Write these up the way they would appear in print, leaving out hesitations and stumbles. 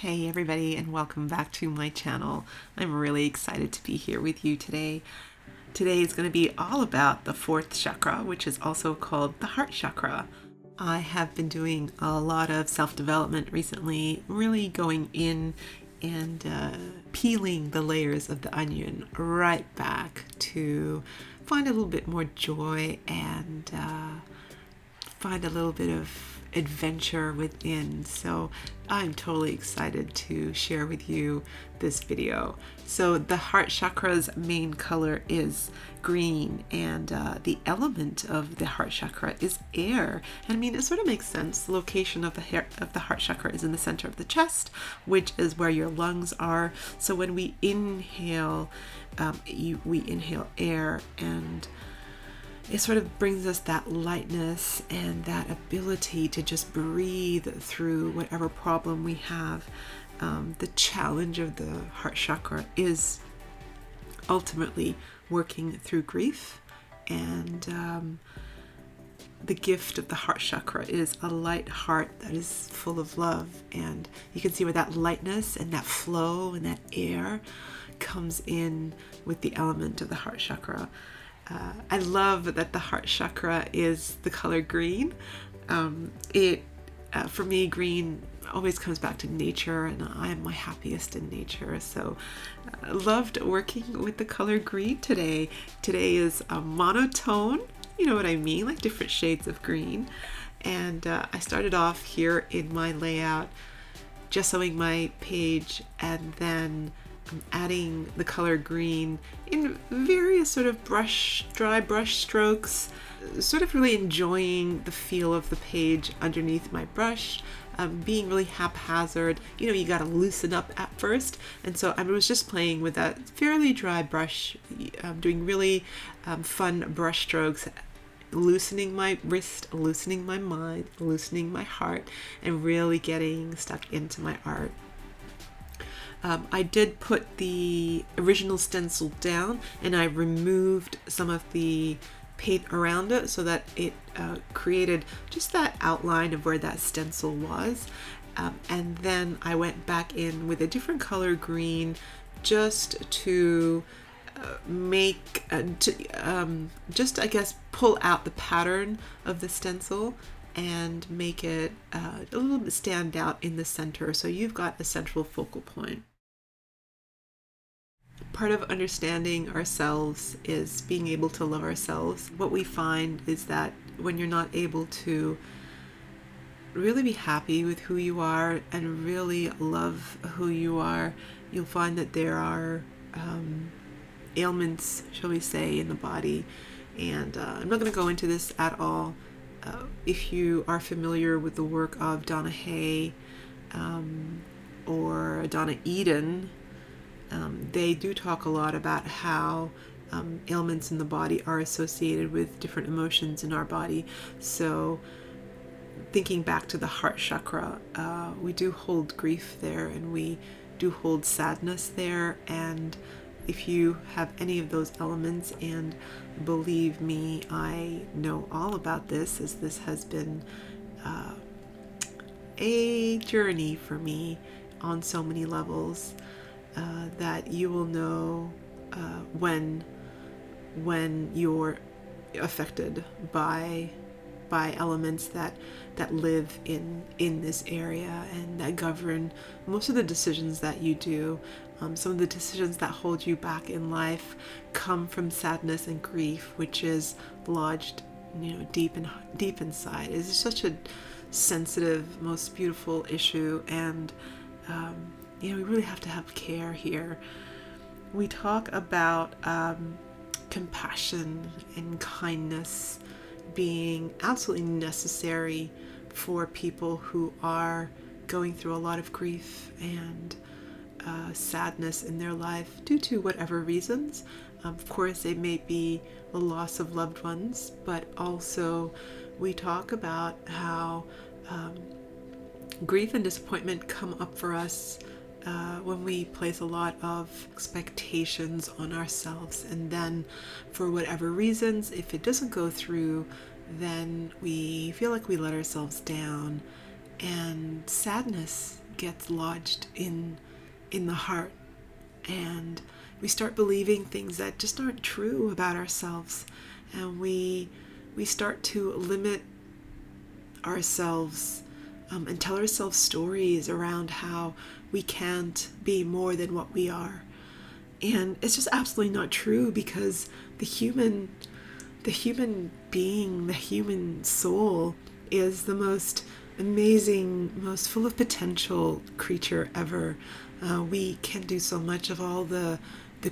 Hey everybody, and welcome back to my channel. I'm really excited to be here with you today. Today is going to be all about the fourth chakra, which is also called the heart chakra. I have been doing a lot of self-development recently, really going in and peeling the layers of the onion right back to find a little bit more joy and find a little bit of adventure within. So I'm totally excited to share with you this video. So the heart chakra's main color is green, and the element of the heart chakra is air. And I mean, it sort of makes sense. The location of the heart chakra is in the center of the chest, which is where your lungs are. So when we inhale, we inhale air, and it sort of brings us that lightness and that ability to just breathe through whatever problem we have. The challenge of the heart chakra is ultimately working through grief, and the gift of the heart chakra is a light heart that is full of love. And you can see where that lightness and that flow and that air comes in with the element of the heart chakra. I love that the heart chakra is the color green. For me, green always comes back to nature, and I am my happiest in nature. So I loved working with the color green today. Today is a monotone, you know what I mean, like different shades of green. And I started off here in my layout, gessoing my page, and then I'm adding the color green in various sort of dry brush strokes, sort of really enjoying the feel of the page underneath my brush, being really haphazard. You know, you got to loosen up at first. And so I was just playing with that fairly dry brush, doing really fun brush strokes, loosening my wrist, loosening my mind, loosening my heart, and really getting stuck into my art. I did put the original stencil down, and I removed some of the paint around it so that it created just that outline of where that stencil was. And then I went back in with a different color green just to make, just I guess pull out the pattern of the stencil and make it a little bit stand out in the center, so you've got a central focal point. Part of understanding ourselves is being able to love ourselves. What we find is that when you're not able to really be happy with who you are and really love who you are, you'll find that there are ailments, shall we say, in the body. And I'm not going to go into this at all. If you are familiar with the work of Donna Hay or Donna Eden, they do talk a lot about how ailments in the body are associated with different emotions in our body. So thinking back to the heart chakra, we do hold grief there, and we do hold sadness there. And if you have any of those elements, and believe me, I know all about this, as this has been a journey for me on so many levels, that you will know when you're affected by elements that live in this area and that govern most of the decisions that you do. Some of the decisions that hold you back in life come from sadness and grief, which is lodged, you know, deep inside. It's such a sensitive, most beautiful issue, and you know, we really have to have care here. We talk about compassion and kindness being absolutely necessary for people who are going through a lot of grief and sadness in their life due to whatever reasons. Of course, it may be the loss of loved ones, but also we talk about how grief and disappointment come up for us when we place a lot of expectations on ourselves, and then for whatever reasons, if it doesn't go through, then we feel like we let ourselves down, and sadness gets lodged in the heart, and we start believing things that just aren't true about ourselves, and we start to limit ourselves and tell ourselves stories around how we can't be more than what we are. And it's just absolutely not true, because the human being, the human soul is the most amazing, most full of potential creature ever. We can do so much of all the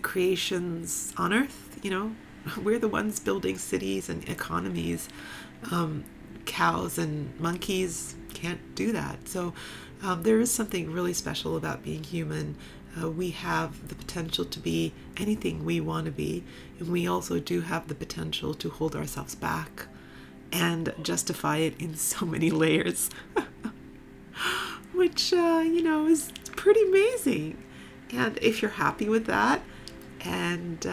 creations on earth, you know. We're the ones building cities and economies. Cows and monkeys can't do that. So there is something really special about being human. We have the potential to be anything we want to be, and we also do have the potential to hold ourselves back and justify it in so many layers, which, you know, is pretty amazing. And if you're happy with that, and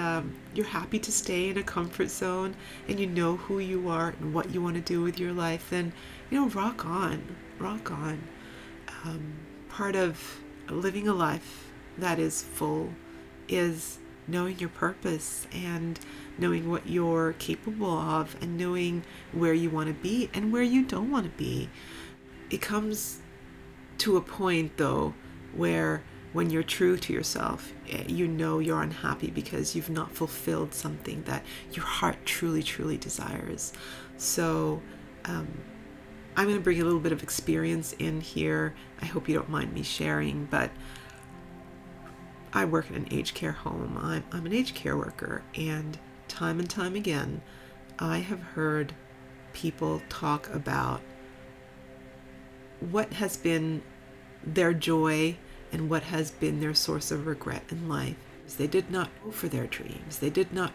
you're happy to stay in a comfort zone, and you know who you are and what you want to do with your life, then, you know, rock on, rock on. Part of living a life that is full is knowing your purpose and knowing what you're capable of and knowing where you want to be and where you don't want to be. It comes to a point, though, where when you're true to yourself, you know you're unhappy because you've not fulfilled something that your heart truly, truly desires. So I'm going to bring a little bit of experience in here. I hope you don't mind me sharing, but I work in an aged care home. I'm an aged care worker, and time again, I have heard people talk about what has been their joy and what has been their source of regret in life. They did not go for their dreams. They did not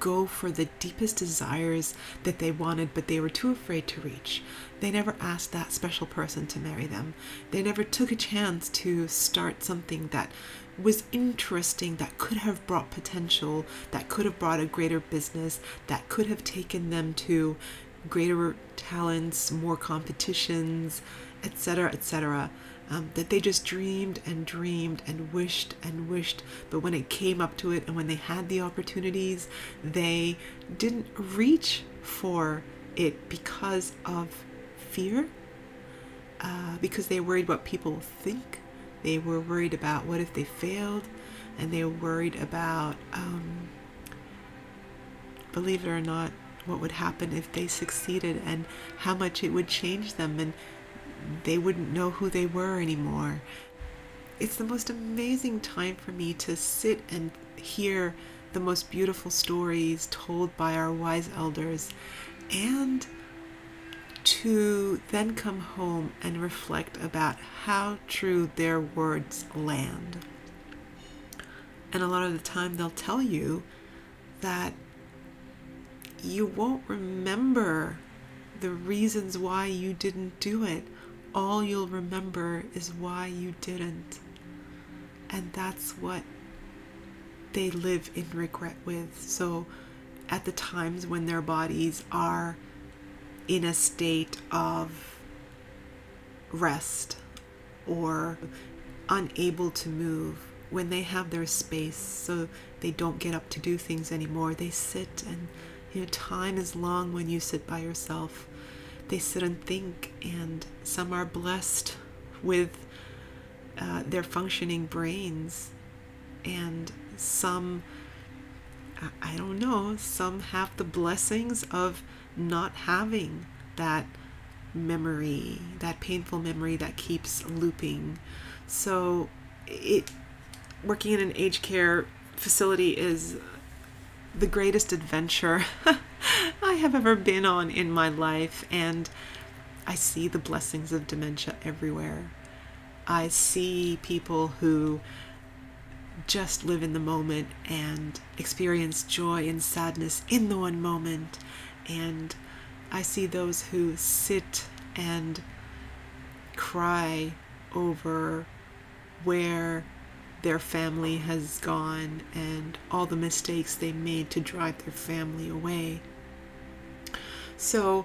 go for the deepest desires that they wanted, but they were too afraid to reach. They never asked that special person to marry them. They never took a chance to start something that was interesting, that could have brought potential, that could have brought a greater business, that could have taken them to greater talents, more competitions, etc., etc. That they just dreamed and dreamed and wished and wished, but when it came up to it and when they had the opportunities, they didn't reach for it because of fear, because they worried what people will think. They were worried about what if they failed, and they were worried about, believe it or not, what would happen if they succeeded and how much it would change them, and they wouldn't know who they were anymore. It's the most amazing time for me to sit and hear the most beautiful stories told by our wise elders, and to then come home and reflect about how true their words land. And a lot of the time they'll tell you that you won't remember the reasons why you didn't do it. All you'll remember is why you didn't. And that's what they live in regret with. So at the times when their bodies are in a state of rest or unable to move, when they have their space so they don't get up to do things anymore, they sit, and you know, time is long when you sit by yourself. They sit and think, and some are blessed with their functioning brains, and some, I don't know, some have the blessings of not having that memory, that painful memory that keeps looping. So working in an aged care facility is the greatest adventure I have ever been on in my life, and I see the blessings of dementia everywhere. I see people who just live in the moment and experience joy and sadness in the one moment, and I see those who sit and cry over where their family has gone and all the mistakes they made to drive their family away. So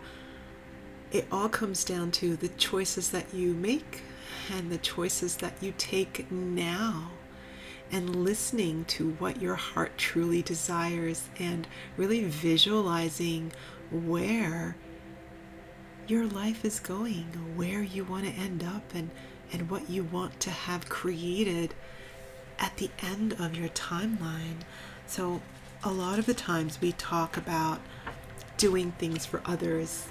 it all comes down to the choices that you make and the choices that you take now, and listening to what your heart truly desires, and really visualizing where your life is going, where you want to end up, and what you want to have created at the end of your timeline. So a lot of the times we talk about doing things for others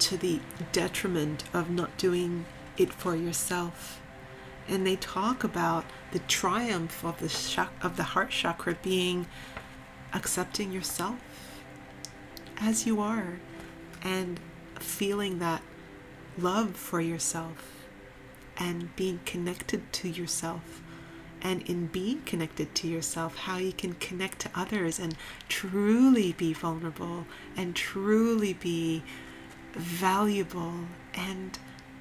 to the detriment of not doing it for yourself. And they talk about the triumph of the heart chakra being accepting yourself as you are, and feeling that love for yourself, and being connected to yourself, and in being connected to yourself, how you can connect to others and truly be vulnerable and truly be valuable and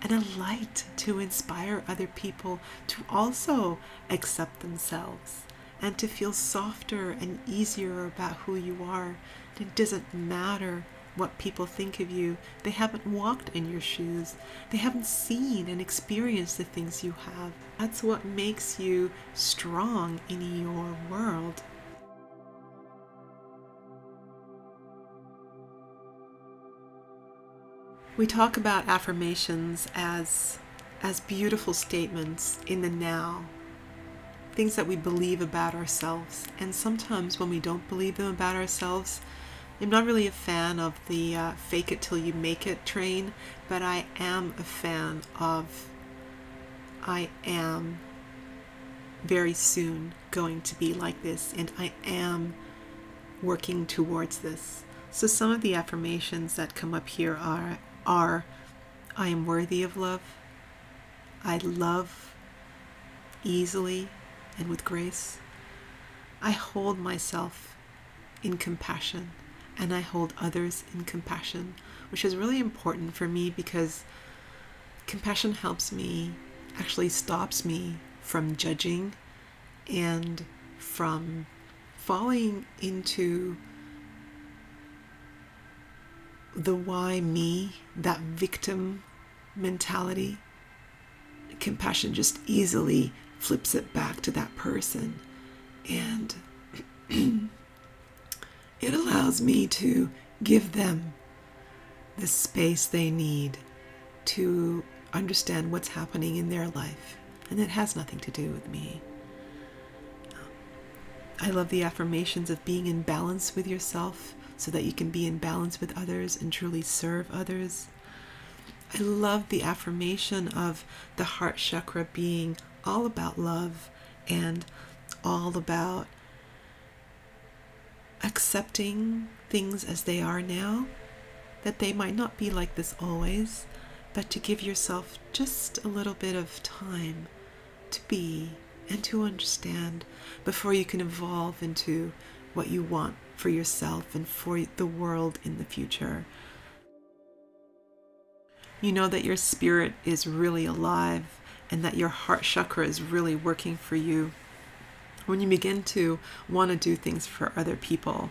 a light to inspire other people to also accept themselves and to feel softer and easier about who you are. It doesn't matter what people think of you. They haven't walked in your shoes. They haven't seen and experienced the things you have. That's what makes you strong in your world. We talk about affirmations as beautiful statements in the now, things that we believe about ourselves. And sometimes when we don't believe them about ourselves, I'm not really a fan of the fake it till you make it train, but I am a fan of I am very soon going to be like this, and I am working towards this. So some of the affirmations that come up here are I am worthy of love, I love easily and with grace, I hold myself in compassion, and I hold others in compassion, which is really important for me because compassion helps me, actually stops me from judging and from falling into the why me, that victim mentality. Compassion just easily flips it back to that person, and it allows me to give them the space they need to understand what's happening in their life. And it has nothing to do with me. I love the affirmations of being in balance with yourself so that you can be in balance with others and truly serve others. I love the affirmation of the heart chakra being all about love and all about accepting things as they are now, that they might not be like this always, but to give yourself just a little bit of time to be and to understand before you can evolve into what you want for yourself and for the world in the future. You know that your spirit is really alive and that your heart chakra is really working for you when you begin to want to do things for other people.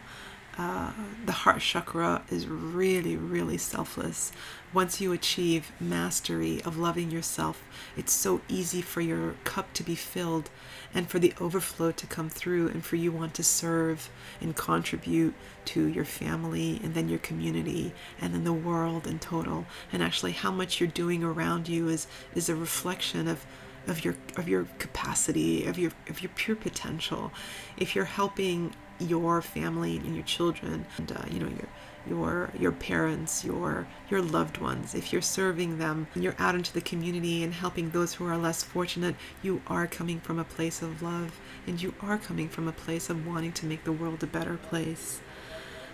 The heart chakra is really, really selfless. Once you achieve mastery of loving yourself, it's so easy for your cup to be filled and for the overflow to come through, and for you want to serve and contribute to your family and then your community and then the world in total. And actually how much you're doing around you is a reflection of your capacity, of your pure potential. If you're helping your family and your children, and you know, your parents, your loved ones, if you're serving them, and you're out into the community and helping those who are less fortunate, you are coming from a place of love, and you are coming from a place of wanting to make the world a better place.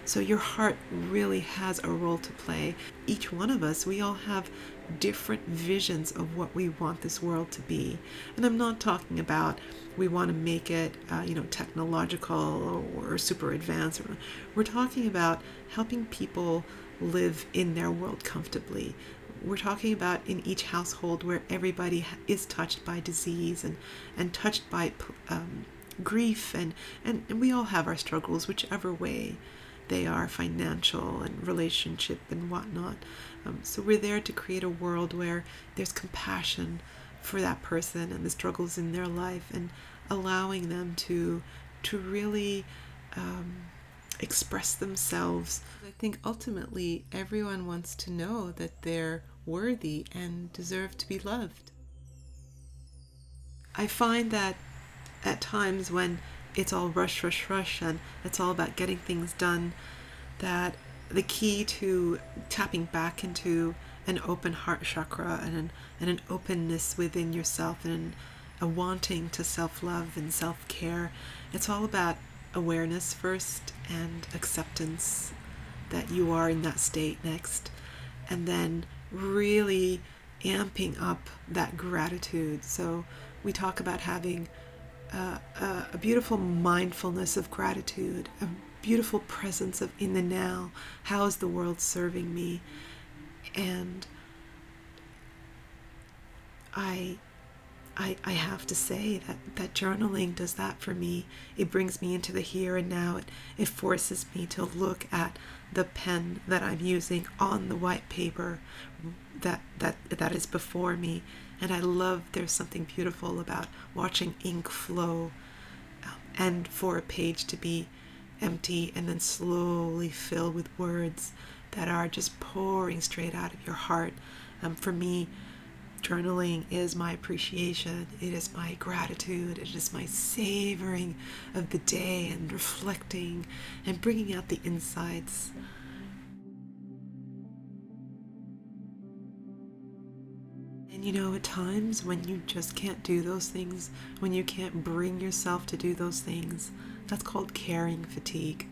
So your heart really has a role to play. Each one of us, we all have different visions of what we want this world to be. And I'm not talking about we want to make it, you know, technological or super advanced. We're talking about helping people live in their world comfortably. We're talking about in each household where everybody is touched by disease and touched by grief. And we all have our struggles, whichever way they are, financial and relationship and whatnot. So we're there to create a world where there's compassion, for that person and the struggles in their life, and allowing them to really express themselves. I think ultimately everyone wants to know that they're worthy and deserve to be loved. I find that at times when it's all rush, rush, rush, and it's all about getting things done, that the key to tapping back into an open heart chakra and an openness within yourself and a wanting to self-love and self-care, it's all about awareness first and acceptance that you are in that state next, and then really amping up that gratitude. So we talk about having a beautiful mindfulness of gratitude, a beautiful presence of in the now. How is the world serving me? And I have to say that journaling does that for me. It brings me into the here and now. It forces me to look at the pen that I'm using on the white paper that is before me. And I love, there's something beautiful about watching ink flow and for a page to be empty and then slowly fill with words that are just pouring straight out of your heart. For me, journaling is my appreciation, it is my gratitude, it is my savoring of the day and reflecting and bringing out the insights. And you know, at times when you just can't do those things, when you can't bring yourself to do those things, that's called caring fatigue.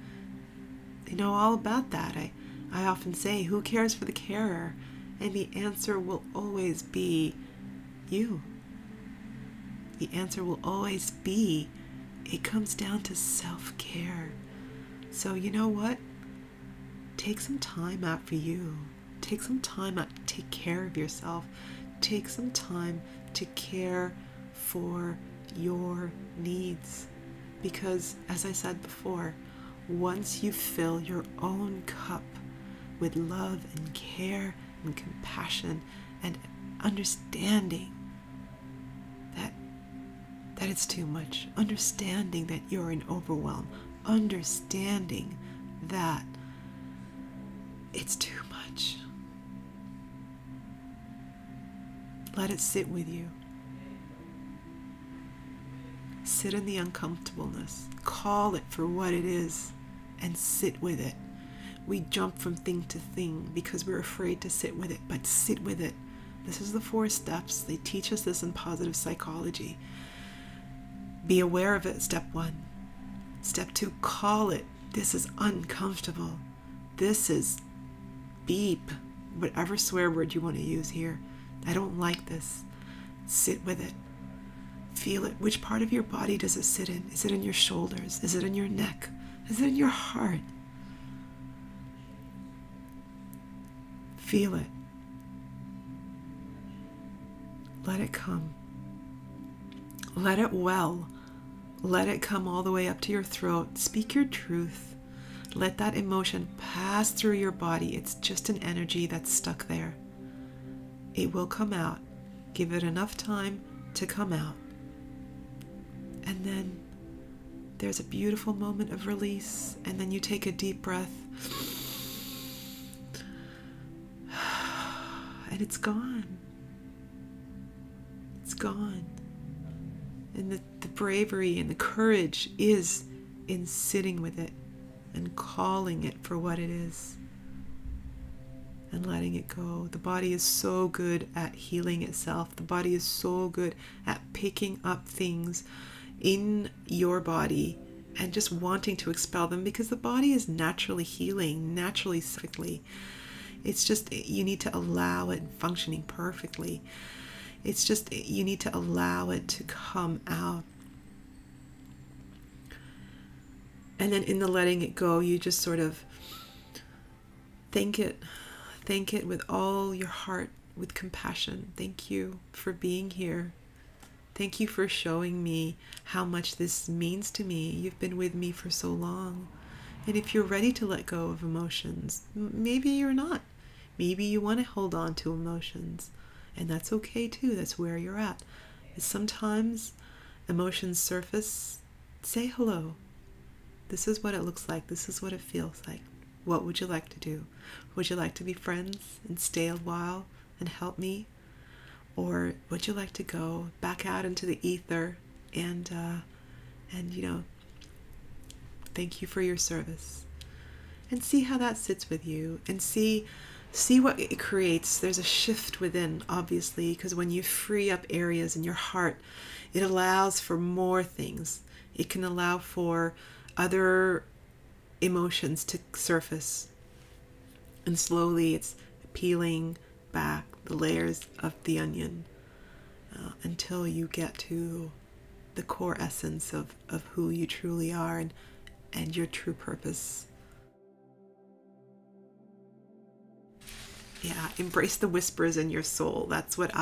You know all about that. I often say, who cares for the carer? And the answer will always be you. The answer will always be, it comes down to self-care. So you know what? Take some time out for you. Take some time out to take care of yourself. Take some time to care for your needs. Because, as I said before, once you fill your own cup with love and care and compassion and understanding that it's too much, understanding that you're in overwhelm, understanding that it's too much, let it sit with you. Sit in the uncomfortableness, call it for what it is, and sit with it. We jump from thing to thing because we're afraid to sit with it, but sit with it. This is the 4 steps. They teach us this in positive psychology. Be aware of it, step 1. Step 2, call it. This is uncomfortable. This is beep, whatever swear word you want to use here. I don't like this. Sit with it. Feel it. Which part of your body does it sit in? Is it in your shoulders? Is it in your neck? Is it in your heart? Feel it. Let it come. Let it well. Let it come all the way up to your throat. Speak your truth. Let that emotion pass through your body. It's just an energy that's stuck there. It will come out. Give it enough time to come out. And then there's a beautiful moment of release. And then you take a deep breath. And it's gone. It's gone. And the bravery and the courage is in sitting with it and calling it for what it is and letting it go. The body is so good at healing itself. The body is so good at picking up things in your body and just wanting to expel them, because the body is naturally healing, naturally sickly. It's just, you need to allow it functioning perfectly. It's just, you need to allow it to come out. And then in the letting it go, you just sort of thank it. Thank it with all your heart, with compassion. Thank you for being here. Thank you for showing me how much this means to me. You've been with me for so long. And if you're ready to let go of emotions, maybe you're not. Maybe you want to hold on to emotions. and that's okay too. That's where you're at. Sometimes emotions surface. Say hello. This is what it looks like. This is what it feels like. What would you like to do? Would you like to be friends and stay a while and help me? Or would you like to go back out into the ether and you know, thank you for your service? And see how that sits with you, and see what it creates. There's a shift within, obviously, because when you free up areas in your heart, it allows for more things. It can allow for other emotions to surface, and slowly it's peeling back the layers of the onion until you get to the core essence of who you truly are and your true purpose. Yeah, embrace the whispers in your soul. That's what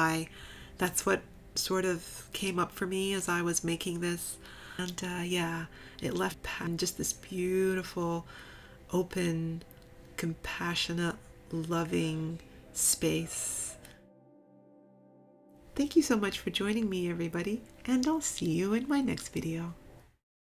sort of came up for me as I was making this. And yeah, it left just this beautiful, open, compassionate, loving space. Thank you so much for joining me, everybody, and I'll see you in my next video.